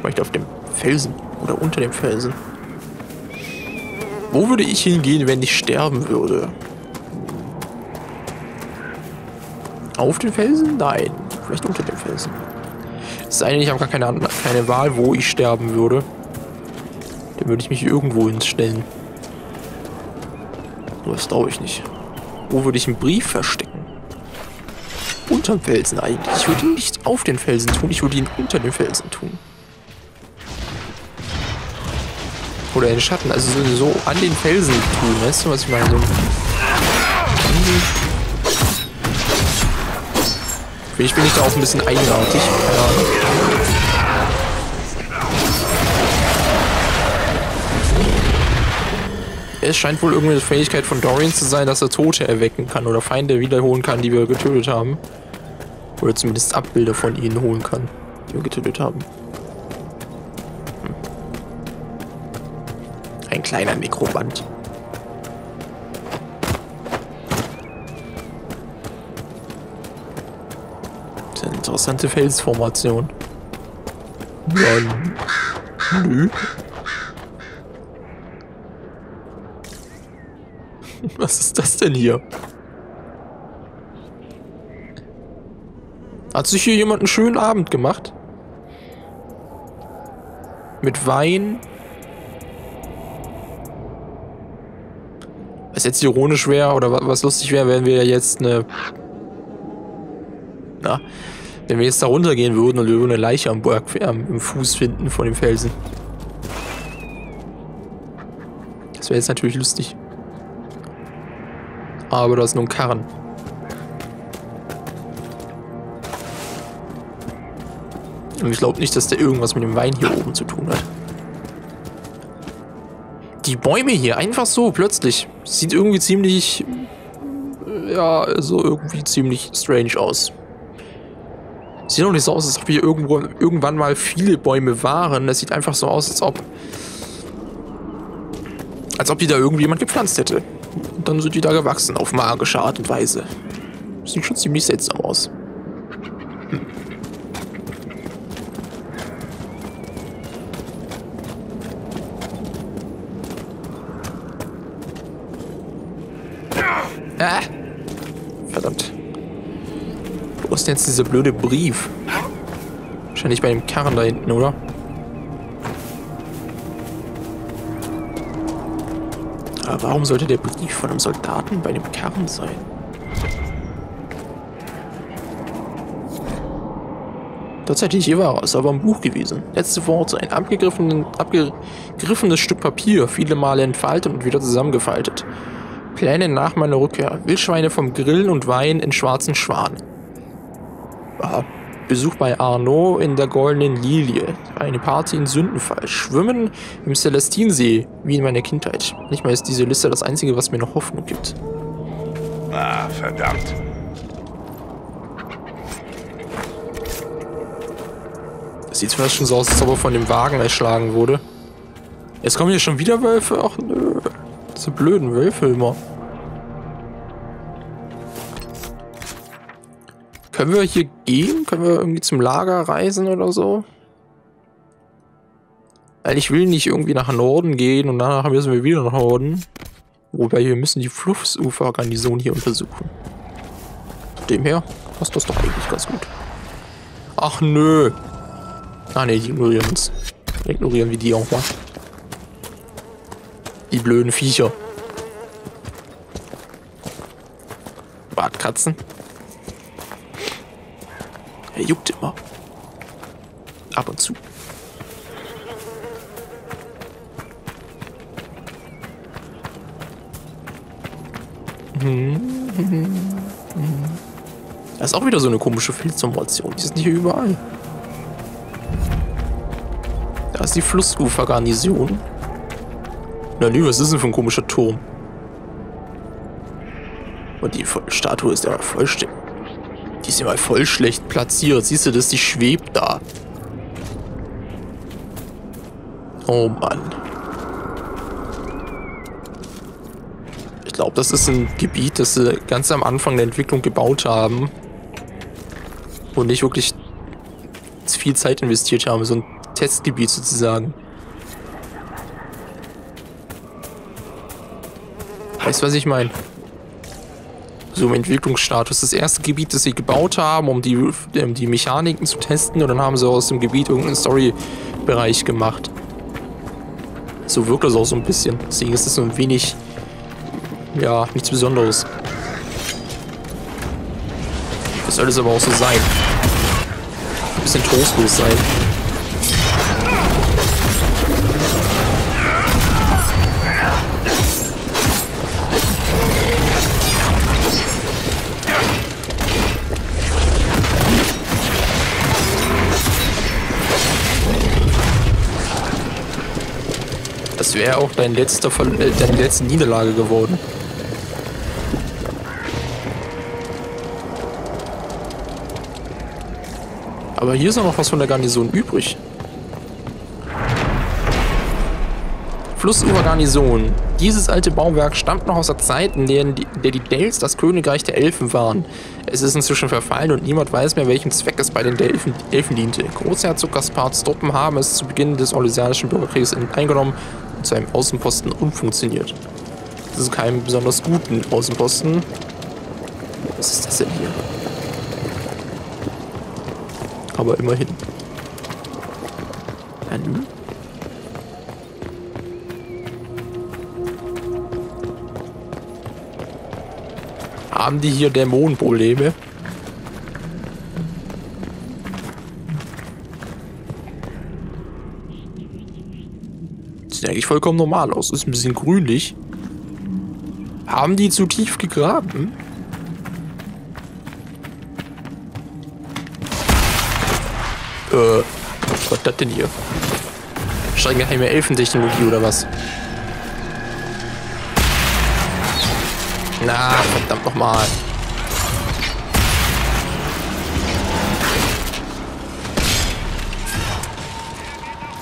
Vielleicht auf dem Felsen oder unter dem Felsen. Wo würde ich hingehen, wenn ich sterben würde? Auf den Felsen? Nein. Vielleicht unter dem Felsen. Es sei denn, ich habe gar keine Wahl, wo ich sterben würde. Dann würde ich mich irgendwo hinstellen. Nur das glaube ich nicht. Wo würde ich einen Brief verstecken? Unterm Felsen eigentlich. Ich würde ihn nicht auf den Felsen tun, ich würde ihn unter den Felsen tun. Oder in den Schatten, also so an den Felsen tun, weißt du, was ich meine? So ich bin nicht da auch ein bisschen eigenartig. Keine Ahnung. Es scheint wohl irgendwie eine Fähigkeit von Dorian zu sein, dass er Tote erwecken kann oder Feinde wiederholen kann, die wir getötet haben. Oder zumindest Abbilder von ihnen holen kann, die wir getötet haben. Ein kleiner Mikroband. Interessante Felsformation. Ja, nö. Was ist das denn hier? Hat sich hier jemand einen schönen Abend gemacht? Mit Wein? Was jetzt ironisch wäre oder was lustig wäre, wenn wir jetzt eine... Na? Wenn wir jetzt da runtergehen würden und wir würden eine Leiche am Berg im Fuß finden von dem Felsen. Das wäre jetzt natürlich lustig. Aber da ist nur ein Karren. Und ich glaube nicht, dass der irgendwas mit dem Wein hier oben zu tun hat. Die Bäume hier, einfach so, plötzlich. Sieht irgendwie ziemlich... Ja, so irgendwie ziemlich strange aus. Sieht doch nicht so aus, als ob hier irgendwann mal viele Bäume waren. Das sieht einfach so aus, als ob die da irgendwie jemand gepflanzt hätte. Und dann sind die da gewachsen, auf magische Art und Weise. Sieht schon ziemlich seltsam aus. Hm. Ah! Verdammt. Wo ist denn jetzt dieser blöde Brief? Wahrscheinlich bei dem Karren da hinten, oder? Aber warum sollte der Brief von einem Soldaten bei dem Karren sein? Tatsächlich, hier war es, aber im Buch gewesen. Letzte Worte, ein abgegriffenes Stück Papier, viele Male entfaltet und wieder zusammengefaltet. Pläne nach meiner Rückkehr. Wildschweine vom Grillen und Wein in schwarzen Schwan. Besuch bei Arnaud in der Goldenen Lilie. Eine Party in Sündenfall. Schwimmen im Celestinsee, wie in meiner Kindheit. Nicht mal ist diese Liste das Einzige, was mir noch Hoffnung gibt. Ah, verdammt. Das sieht fast schon so aus, als ob er von dem Wagen erschlagen wurde. Jetzt kommen hier schon wieder Wölfe. Ach nö. Diese blöden Wölfe immer. Können wir hier gehen? Können wir irgendwie zum Lager reisen oder so? Weil ich will nicht irgendwie nach Norden gehen und danach müssen wir wieder nach Norden. Wobei wir müssen die Fluffsufergarnison hier untersuchen. Von dem her passt das doch eigentlich ganz gut. Ach nö. Ah ne, die ignorieren uns. Ignorieren wir die auch mal. Die blöden Viecher. Bartkatzen. Er juckt immer. Ab und zu. Das ist auch wieder so eine komische Felsformation. Die sind hier überall. Da ist die Flussufergarnison. Na nö, was ist denn für ein komischer Turm? Und die Statue ist ja vollständig. Die ist immer voll schlecht platziert. Siehst du das? Die schwebt da. Oh Mann. Ich glaube, das ist ein Gebiet, das sie ganz am Anfang der Entwicklung gebaut haben. Und nicht wirklich viel Zeit investiert haben. So ein Testgebiet sozusagen. Weißt du, was ich meine? So im Entwicklungsstatus. Das erste Gebiet, das sie gebaut haben, um die Mechaniken zu testen. Und dann haben sie aus dem Gebiet irgendeinen Story-Bereich gemacht. So wirkt das auch so ein bisschen. Deswegen ist das so ein wenig... ja, nichts Besonderes. Das soll es aber auch so sein. Ein bisschen trostlos sein. Das wäre auch deine letzte Niederlage geworden. Aber hier ist auch noch was von der Garnison übrig. Flussufergarnison. Dieses alte Bauwerk stammt noch aus der Zeit, in der die Dells das Königreich der Elfen waren. Es ist inzwischen verfallen und niemand weiß mehr, welchem Zweck es bei den Elfen diente. Großherzog Gaspards Truppen haben es zu Beginn des Orlesianischen Bürgerkriegs eingenommen und zu einem Außenposten umfunktioniert. Das ist kein besonders guten Außenposten. Was ist das denn hier? Aber immerhin. Dann. Haben die hier Dämonenprobleme? Sieht eigentlich vollkommen normal aus. Ist ein bisschen grünlich. Haben die zu tief gegraben? Was ist das denn hier? Steigen geheime Elfentechnologie oder was? Na, verdammt nochmal.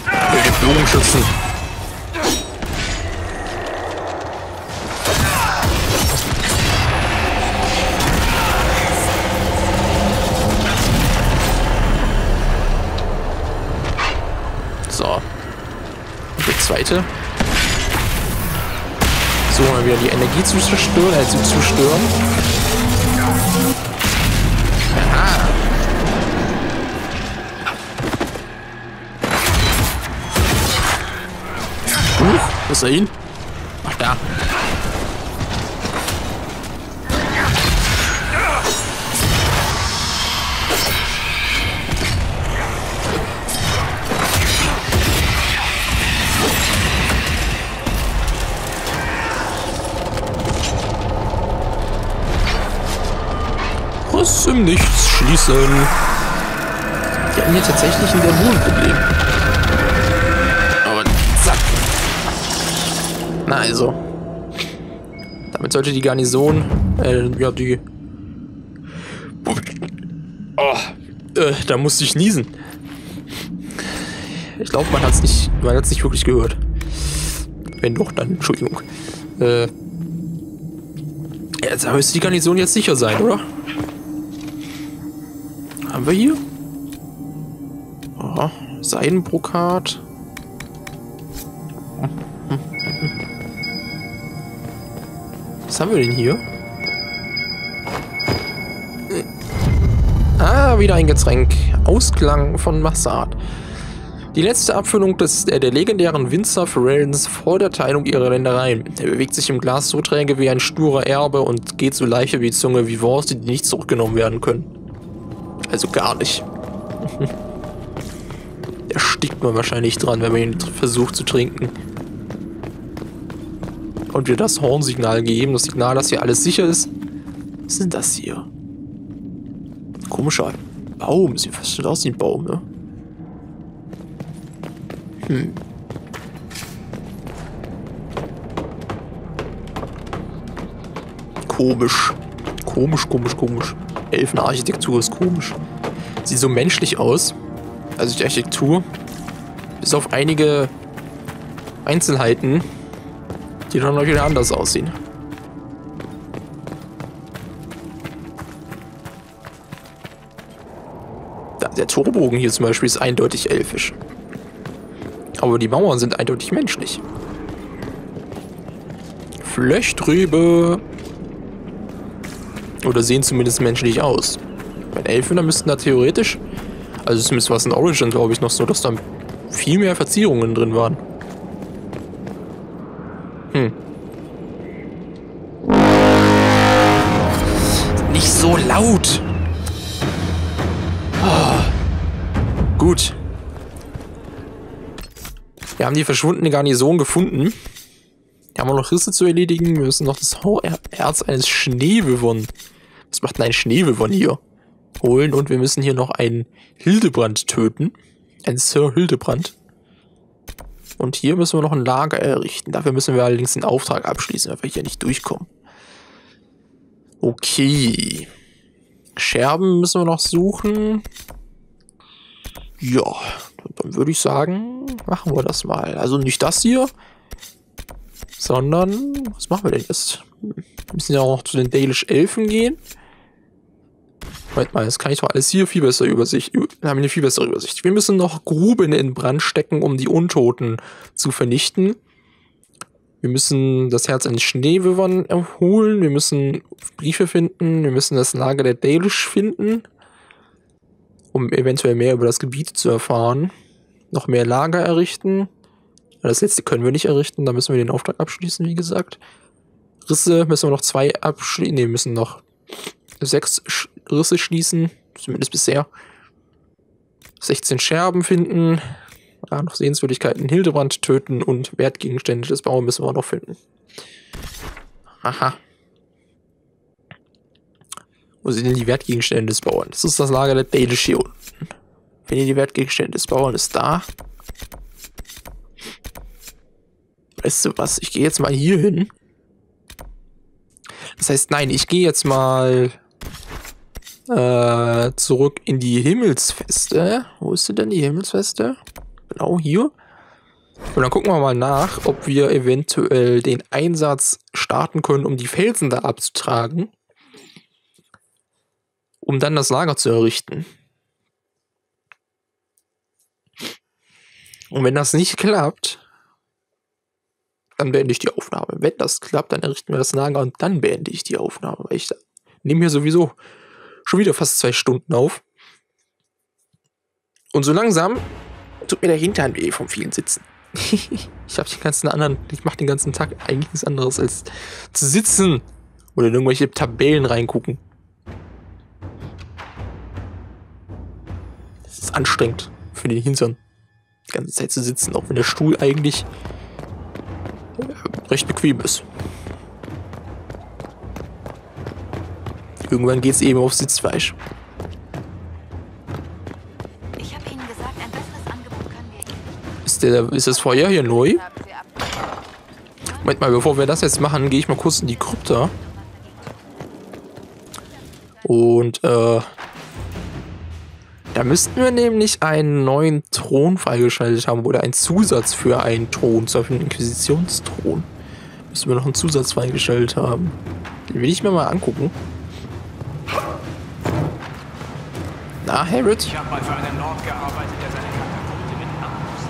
Will den Blumen schützen. So. Der zweite. So, mal wieder die Energie zu zerstören, Aha. Wo ist er hin? Ach, da. Im Nichts schließen. Die haben hier tatsächlich ein Dämonenproblem. Aber zack. Na also. Damit sollte die Garnison, ja die... Oh, da musste ich niesen. Ich glaube, man hat's nicht wirklich gehört. Wenn doch, dann Entschuldigung. Jetzt müsste die Garnison jetzt sicher sein, oder? Haben wir hier? Oh, Seidenbrokat. Was haben wir denn hier? Ah, wieder ein Getränk. Ausklang von Massad. Die letzte Abfüllung der legendären Winzer Ferelens vor der Teilung ihrer Ländereien. Er bewegt sich im Glas so träge wie ein sturer Erbe und geht so leicht wie Zunge wie Worte, die nicht zurückgenommen werden können. Also gar nicht. Da stickt man wahrscheinlich dran, wenn man ihn versucht zu trinken. Und wir das Hornsignal geben, das Signal, dass hier alles sicher ist. Was ist denn das hier? Komischer Baum, sieht fast schon aus wie ein Baum, ne? Hm. Komisch. Komisch, komisch, komisch. Elfenarchitektur ist komisch. Sieht so menschlich aus. Also die Architektur. Bis auf einige Einzelheiten, die dann noch wieder anders aussehen. Der Torbogen hier zum Beispiel ist eindeutig elfisch. Aber die Mauern sind eindeutig menschlich. Flechtrübe. Oder sehen zumindest menschlich aus. Bei Elfen, da müssten da theoretisch... Also zumindest war es in Origin, glaube ich, noch so, dass da viel mehr Verzierungen drin waren. Nicht so laut! Oh. Gut. Wir haben die verschwundene Garnison gefunden. Wir haben auch noch Risse zu erledigen. Wir müssen noch das Hauerz eines Schneewivon. Was macht denn ein Schneewivon hier? Holen und wir müssen hier noch einen Hildebrand töten. Ein Sir Hildebrand. Und hier müssen wir noch ein Lager errichten. Dafür müssen wir allerdings den Auftrag abschließen, weil wir hier nicht durchkommen. Okay. Scherben müssen wir noch suchen. Ja, dann würde ich sagen, machen wir das mal. Also nicht das hier, sondern... Was machen wir denn jetzt? Wir müssen ja auch noch zu den Dalish Elfen gehen. Moment mal, das kann ich doch alles hier viel besser übersichten. Wir haben eine viel bessere Übersicht. Wir müssen noch Gruben in Brand stecken, um die Untoten zu vernichten. Wir müssen das Herz eines Schneewivon erholen. Wir müssen Briefe finden. Wir müssen das Lager der Dalish finden, um eventuell mehr über das Gebiet zu erfahren. Noch mehr Lager errichten. Das letzte können wir nicht errichten. Da müssen wir den Auftrag abschließen, wie gesagt. Risse müssen wir noch 2 abschließen. Ne, müssen noch 6 Risse schließen, zumindest bisher. 16 Scherben finden, ja, noch Sehenswürdigkeiten Hildebrand töten und Wertgegenstände des Bauern müssen wir auch noch finden. Aha. Wo sind denn die Wertgegenstände des Bauern? Das ist das Lager der Dalish hier unten. Wenn ihr die Wertgegenstände des Bauern ist da. Weißt du was, ich gehe jetzt mal hier hin. Das heißt, nein, ich gehe jetzt mal... zurück in die Himmelsfeste. Wo ist denn die Himmelsfeste? Genau hier. Und dann gucken wir mal nach, ob wir eventuell den Einsatz starten können, um die Felsen da abzutragen. Um dann das Lager zu errichten. Und wenn das nicht klappt, dann beende ich die Aufnahme. Wenn das klappt, dann errichten wir das Lager und dann beende ich die Aufnahme. Weil ich nehme hier sowieso schon wieder fast 2 Stunden auf. Und so langsam tut mir der Hintern weh vom vielen Sitzen. Ich mache den ganzen Tag eigentlich nichts anderes als zu sitzen oder in irgendwelche Tabellen reingucken. Das ist anstrengend für den Hintern, die ganze Zeit zu sitzen, auch wenn der Stuhl eigentlich recht bequem ist. Irgendwann geht es eben auf Sitzfleisch. Ich hab Ihnen gesagt, ein besseres Angebot können wir nicht. Ist das Feuer hier neu? Moment mal, bevor wir das jetzt machen, gehe ich mal kurz in die Krypta. Und da müssten wir nämlich einen neuen Thron freigeschaltet haben oder einen Zusatz für einen Thron, zum Beispiel einen Inquisitionsthron. Müssen wir noch einen Zusatz freigeschaltet haben. Den will ich mir mal angucken. Na, Herod? Ich habe mal für einen Lord gearbeitet, der seine Katapulte mit Armbrust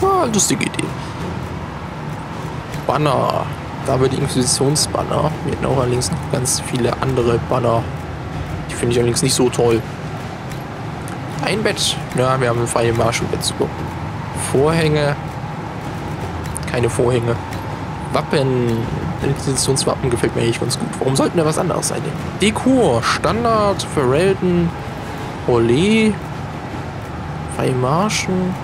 hat. Lustige Idee. Ah, lustige Idee. Banner. Da haben wir die Inquisitionsbanner. Wir hatten auch allerdings noch ganz viele andere Banner. Die finde ich allerdings nicht so toll. Ein Bett. Ja, wir haben ein freie Marschbett zu gucken. Vorhänge. Keine Vorhänge. Wappen. Inquisitionswappen gefällt mir eigentlich ganz gut. Warum sollten da was anderes sein? Dekor, Standard, Ferelden, Olé, Weimarschen.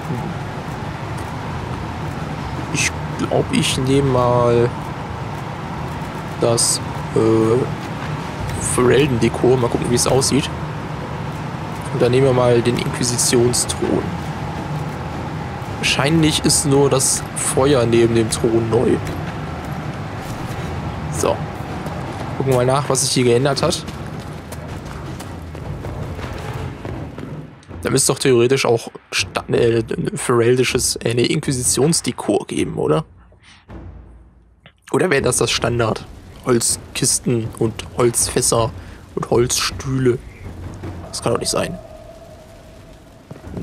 Ich glaube, ich nehme mal das Ferelden-Dekor. Mal gucken, wie es aussieht. Und dann nehmen wir mal den Inquisitionsthron. Wahrscheinlich ist nur das Feuer neben dem Thron neu. So, gucken wir mal nach, was sich hier geändert hat. Da müsste doch theoretisch auch eine Inquisitionsdekor geben, oder? Oder wäre das das Standard? Holzkisten und Holzfässer und Holzstühle. Das kann doch nicht sein.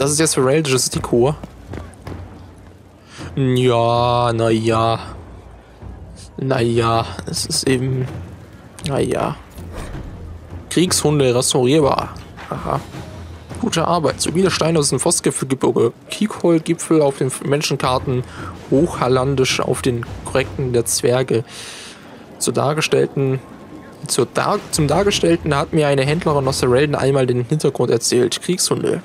Das ist jetzt für Railges Deko. Ja, naja. Naja, es ist eben... Naja. Kriegshunde restaurierbar. Aha. Gute Arbeit. Solide Steine aus dem Forstgebirge. Kiekholzgipfel auf den Menschenkarten. Hochhallandisch auf den Korrekten der Zwerge. Zum Dargestellten hat mir eine Händlerin aus der Raiden einmal den Hintergrund erzählt. Kriegshunde.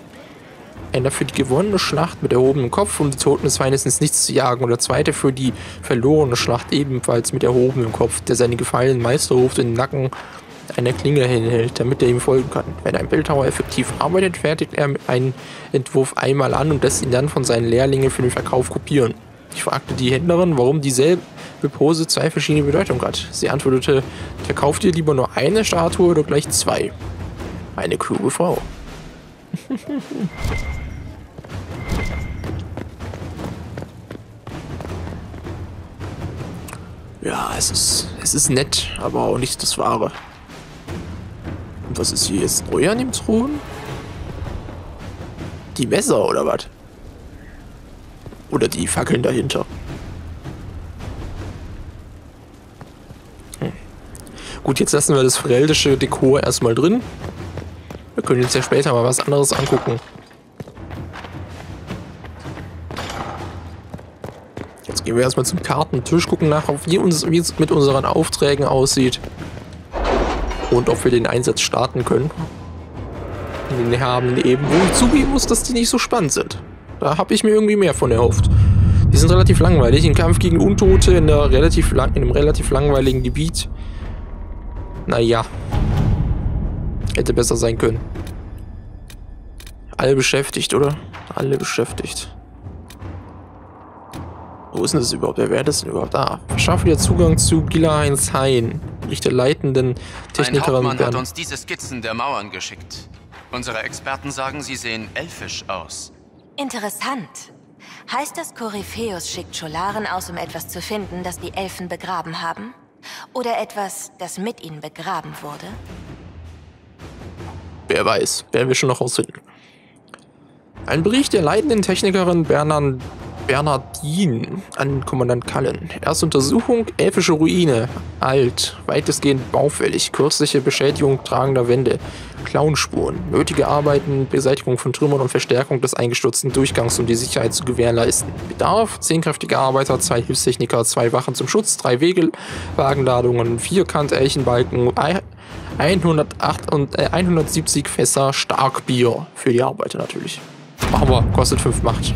Einer für die gewonnene Schlacht mit erhobenem Kopf, um die Toten des Feindes ins Nichts zu jagen. Und der zweite für die verlorene Schlacht ebenfalls mit erhobenem Kopf, der seine gefallenen Meister ruft in den Nacken einer Klinge hinhält, damit er ihm folgen kann. Wenn ein Bildhauer effektiv arbeitet, fertigt er einen Entwurf einmal an und lässt ihn dann von seinen Lehrlingen für den Verkauf kopieren. Ich fragte die Händlerin, warum dieselbe Pose zwei verschiedene Bedeutungen hat. Sie antwortete, verkauft ihr lieber nur eine Statue oder gleich zwei? Eine kluge Frau. Ja, es ist nett, aber auch nicht das Wahre. Und was ist hier jetzt neu an dem Thron? Die Messer oder was? Oder die Fackeln dahinter. Hm. Gut, jetzt lassen wir das freldische Dekor erstmal drin. Wir können uns ja später mal was anderes angucken. Jetzt gehen wir erstmal zum Kartentisch, gucken nach, wie es mit unseren Aufträgen aussieht. Und ob wir den Einsatz starten können. Wir haben eben, wo ich zugeben muss, dass die nicht so spannend sind. Da habe ich mir irgendwie mehr von erhofft. Die sind relativ langweilig. Im Kampf gegen Untote in einem relativ langweiligen Gebiet. Naja. Hätte besser sein können. Alle beschäftigt, oder? Alle beschäftigt. Wo ist denn das überhaupt? Wer wäre das denn überhaupt? Ah, verschaffe wieder Zugang zu Gilahins Hain. Der leitenden Technikerin. Ein Hauptmann hat uns diese Skizzen der Mauern geschickt. Unsere Experten sagen, sie sehen elfisch aus. Interessant. Heißt das, Korypheus schickt Scholaren aus, um etwas zu finden, das die Elfen begraben haben? Oder etwas, das mit ihnen begraben wurde? Wer weiß, werden wir schon noch rausfinden. Ein Bericht der leitenden Technikerin Bernardin an Kommandant Cullen. Erste Untersuchung, elfische Ruine. Alt, weitestgehend baufällig, kürzliche Beschädigung tragender Wände, Klauenspuren, nötige Arbeiten, Beseitigung von Trümmern und Verstärkung des eingestürzten Durchgangs, um die Sicherheit zu gewährleisten. Bedarf, 10 kräftige Arbeiter, 2 Hilfstechniker, 2 Wachen zum Schutz, 3 Wagenladungen, 4 Eichenbalken, 170 Fässer Starkbier für die Arbeiter natürlich. Machen wir, kostet 5 Macht.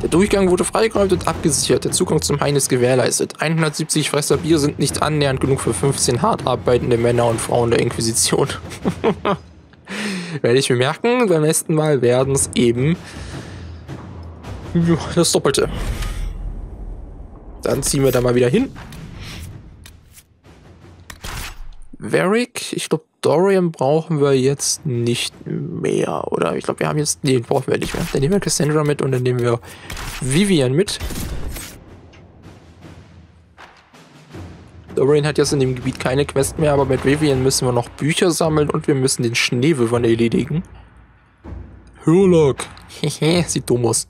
Der Durchgang wurde freigeräumt und abgesichert. Der Zugang zum Hain ist gewährleistet. 170 Fässer Bier sind nicht annähernd genug für 15 hart arbeitende Männer und Frauen der Inquisition. Werde ich mir merken, beim nächsten Mal werden es eben das Doppelte. Dann ziehen wir da mal wieder hin. Varric, ich glaube Dorian brauchen wir jetzt nicht mehr, oder? Ich glaube, wir haben jetzt... Nee, brauchen wir nicht mehr. Dann nehmen wir Cassandra mit und dann nehmen wir Vivian mit. Dorian hat jetzt in dem Gebiet keine Quest mehr, aber mit Vivian müssen wir noch Bücher sammeln und wir müssen den Schneewürfern erledigen. Hurlock. Hehe, sieht dumm aus.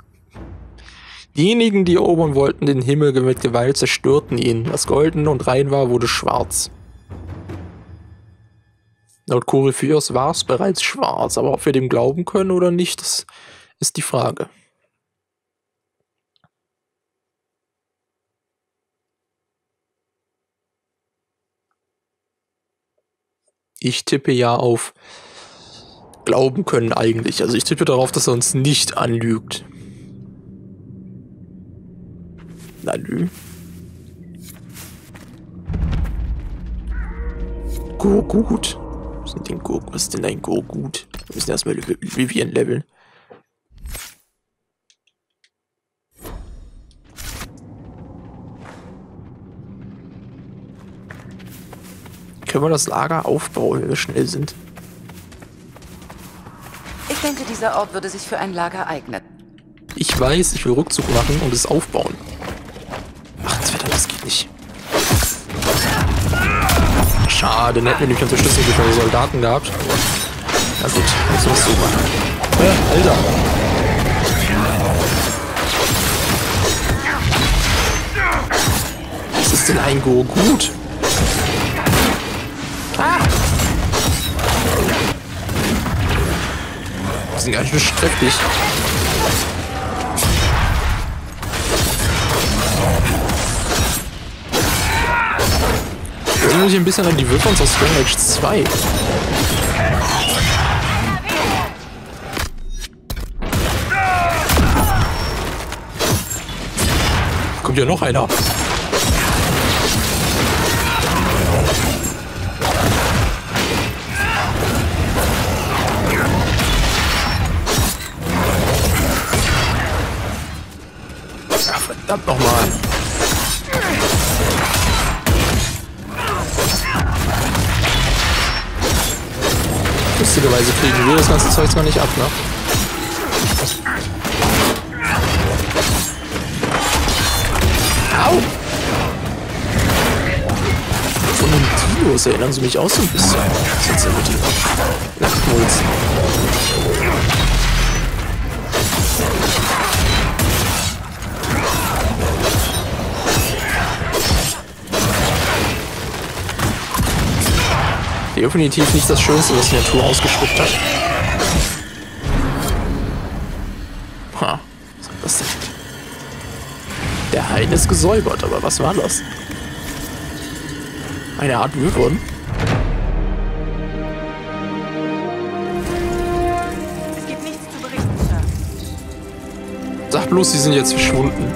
Diejenigen, die erobern wollten, den Himmel mit Gewalt zerstörten ihn. Was golden und rein war, wurde schwarz. Laut Korypheus war es bereits schwarz, aber ob wir dem glauben können oder nicht, das ist die Frage. Ich tippe ja auf glauben können eigentlich. Also ich tippe darauf, dass er uns nicht anlügt. Na lü. Gut. Was ist denn ein Go-Gut? Wir müssen erstmal Vivian leveln. Können wir das Lager aufbauen, wenn wir schnell sind? Ich denke, dieser Ort würde sich für ein Lager eignen. Ich weiß, ich will Rückzug machen und es aufbauen. Ach, das Wetter, das geht nicht. Schade, dann hätten wir nämlich unsere Schlüssel für Soldaten gehabt. Na gut, jetzt musst du machen. Alter. Was ist denn ein Go? Gut. Ah! Die sind ganz schön schrecklich. Ich erinnere mich ein bisschen an die Würfons aus Dragon Age 2. Kommt ja noch einer. Ach, verdammt nochmal. Lustigerweise kriegen wir das ganze Zeug noch nicht ab, ne? Au! Von den Dinos erinnern sie mich auch so ein bisschen. Was ist denn mit dem Nachtmolz? Definitiv nicht das Schönste, was die Natur ausgespuckt hat. Ha, was hat das denn? Der Hain ist gesäubert, aber was war das? Eine Art Würfel. Es gibt nichts zu berichten, Sir. Sag bloß, die sind jetzt verschwunden.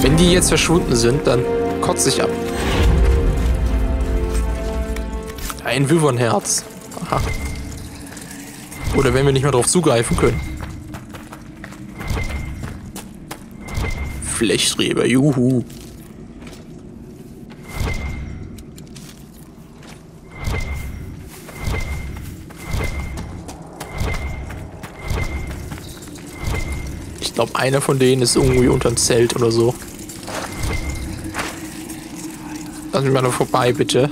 Wenn die jetzt verschwunden sind, dann kotze ich ab. Ein Wyvernherz. Aha. Oder wenn wir nicht mehr drauf zugreifen können. Flechträber, juhu. Ich glaube, einer von denen ist irgendwie unter dem Zelt oder so. Lass mich mal noch vorbei, bitte.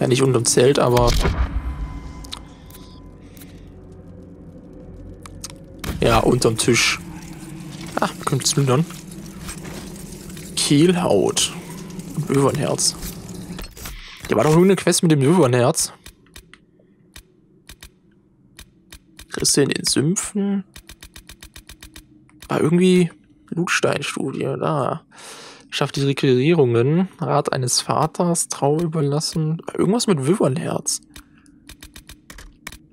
Ja, nicht unterm Zelt, aber... Ja, unterm Tisch. Ah, kommt es dann? Kehlhaut. Und Löwenherz. Da war doch nur eine Quest mit dem Löwenherz. Christian in den Sümpfen. War irgendwie Blutsteinstudie, da. Schafft die Requirierungen, Rat eines Vaters, Trau überlassen, irgendwas mit Wyvernherz.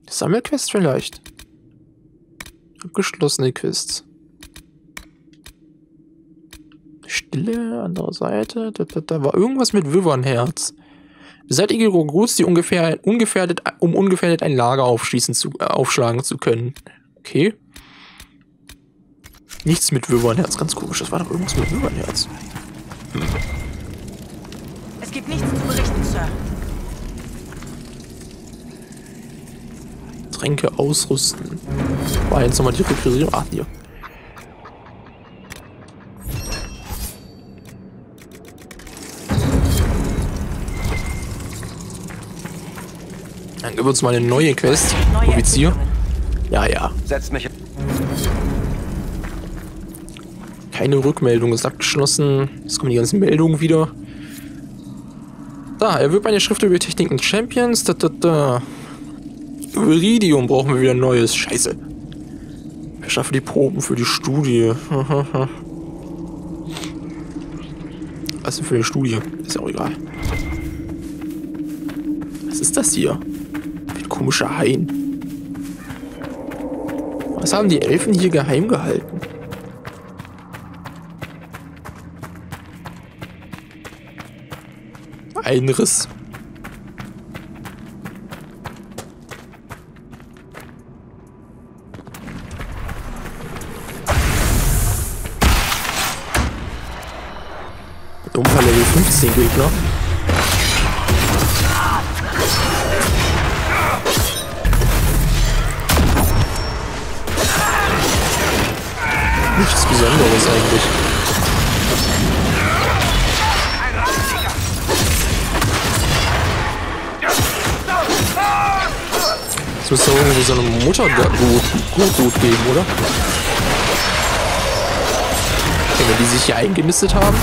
Sammelquest vielleicht. Abgeschlossene Quests. Stille, andere Seite, da war irgendwas mit Wyvernherz. Beseitige Roguts, die ungefährdet ein Lager aufschlagen zu können. Okay. Nichts mit Wyvernherz, ganz komisch, das war doch irgendwas mit Wyvernherz. Es gibt nichts zu berichten, Sir. Tränke ausrüsten. War jetzt nochmal die Requisierung. Ah, hier. Dann gibt uns mal eine neue Quest. Offizier. Ja, ja. Setz mich. Keine Rückmeldung ist abgeschlossen. Jetzt kommen die ganzen Meldungen wieder. Da, er wird meine Schrift über Techniken Champions. Viridium brauchen wir wieder neues. Scheiße. Ich schaffe die Proben für die Studie. Was denn für eine Studie? Ist ja auch egal. Was ist das hier? Ein komischer Hain. Was haben die Elfen hier geheim gehalten? Ein Riss. Dumper Level 15 Gegner. Nichts Besonderes eigentlich. Es müsste doch irgendwie so eine Mutter-Gut geben, oder? Wenn die sich hier eingenistet haben.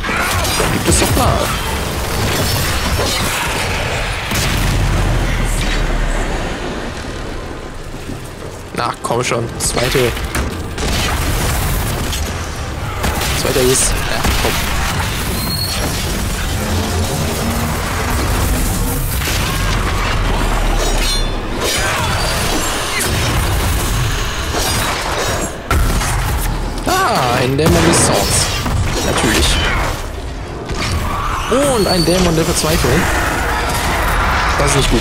Da gibt es doch klar. Na, komm schon. Zweiter ist. Ja, komm. Ah, ein Dämon des Zorns. Natürlich. Und ein Dämon der Verzweiflung. Das ist nicht gut.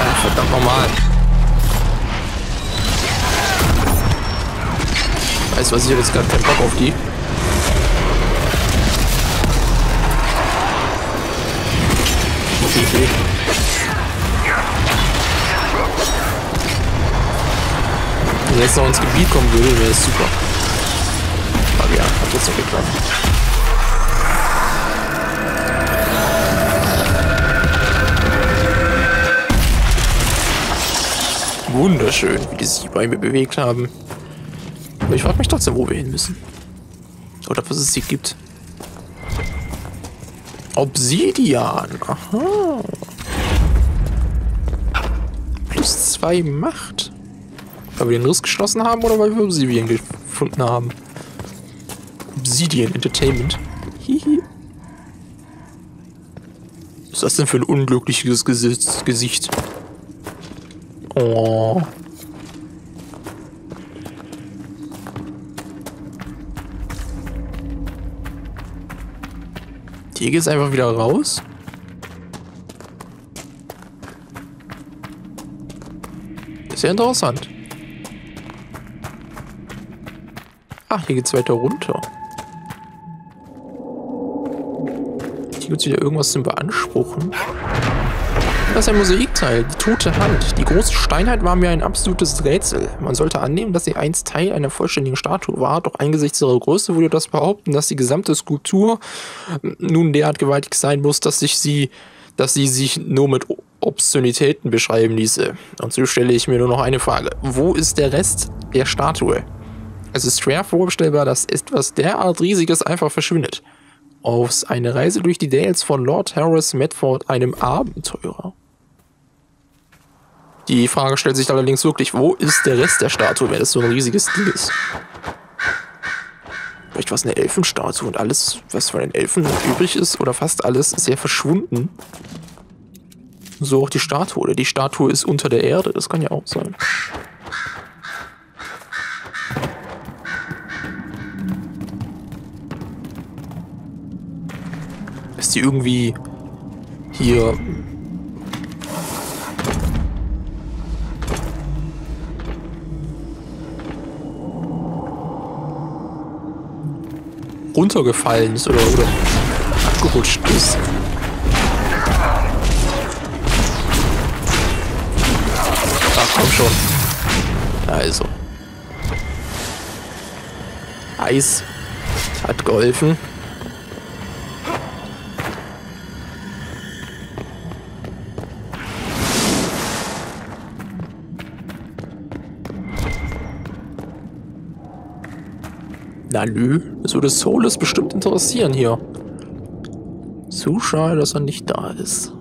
Ach, verdammt normal. Weißt du was, ich habe jetzt gerade keinen Bock auf die. Okay. Wenn jetzt noch ins Gebiet kommen würde, wäre das super. Aber ja, hat jetzt noch geklappt. Wunderschön, wie die sich bei mir bewegt haben. Aber ich frage mich trotzdem, wo wir hin müssen. Oder was es hier gibt. Obsidian. Aha. Plus 2 Macht. Weil wir den Riss geschlossen haben oder weil wir Obsidian gefunden haben? Obsidian Entertainment. Hihi. Was ist das denn für ein unglückliches Gesicht? Oh. Hier geht's einfach wieder raus. Das ist ja interessant. Ach, hier geht's weiter runter. Hier gibt's wieder irgendwas zum Beanspruchen. Das ist ein Mosaikteil, die tote Hand. Die große Steinheit war mir ein absolutes Rätsel. Man sollte annehmen, dass sie einst Teil einer vollständigen Statue war, doch angesichts ihrer Größe würde das behaupten, dass die gesamte Skulptur nun derart gewaltig sein muss, dass sie sich nur mit Obszönitäten beschreiben ließe. Und so stelle ich mir nur noch eine Frage. Wo ist der Rest der Statue? Es ist schwer vorstellbar, dass etwas derart Riesiges einfach verschwindet. Auf eine Reise durch die Dales von Lord Horace Medford, einem Abenteurer. Die Frage stellt sich allerdings wirklich, wo ist der Rest der Statue, wenn das so ein riesiges Ding ist? Vielleicht war es eine Elfenstatue und alles, was von den Elfen übrig ist, oder fast alles, ist ja verschwunden. So auch die Statue, oder die Statue ist unter der Erde, das kann ja auch sein. Ist die irgendwie hier... runtergefallen ist oder abgerutscht ist. Ach, komm schon. Also. Eis hat geholfen. Na nö, das würde Solus bestimmt interessieren hier. So schade, dass er nicht da ist.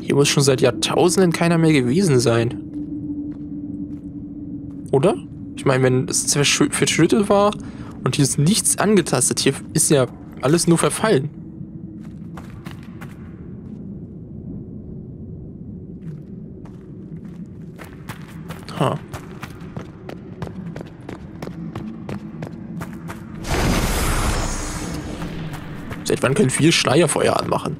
Hier muss schon seit Jahrtausenden keiner mehr gewesen sein. Oder? Ich meine, wenn es verschüttet war und hier ist nichts angetastet, hier ist ja alles nur verfallen. Huh. Seit wann können wir Schleierfeuer anmachen?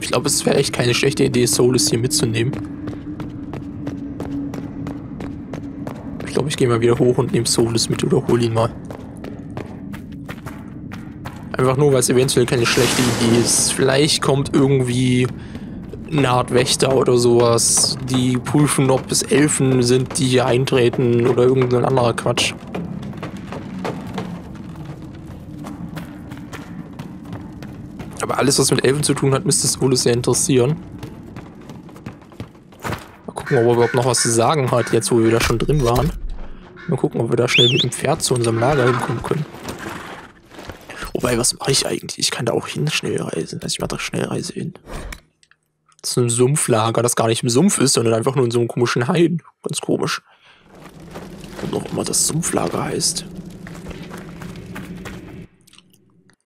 Ich glaube, es wäre echt keine schlechte Idee, Solus hier mitzunehmen. Ich glaube, ich gehe mal wieder hoch und nehme Solus mit oder hol ihn mal. Einfach nur, weil es eventuell keine schlechte Idee ist. Vielleicht kommt irgendwie eine Art Wächter oder sowas, die prüfen, ob es Elfen sind, die hier eintreten oder irgendein anderer Quatsch. Aber alles, was mit Elfen zu tun hat, müsste Solus sehr interessieren. Mal gucken, ob er überhaupt noch was zu sagen hat, jetzt wo wir da schon drin waren. Mal gucken, ob wir da schnell mit dem Pferd zu unserem Lager hinkommen können. Wobei, was mache ich eigentlich? Ich kann da auch hin schnell reisen. Also ich mache da Schnellreise hin. Das ist ein Sumpflager, das gar nicht im Sumpf ist, sondern einfach nur in so einem komischen Hain. Ganz komisch. Und auch immer das Sumpflager heißt.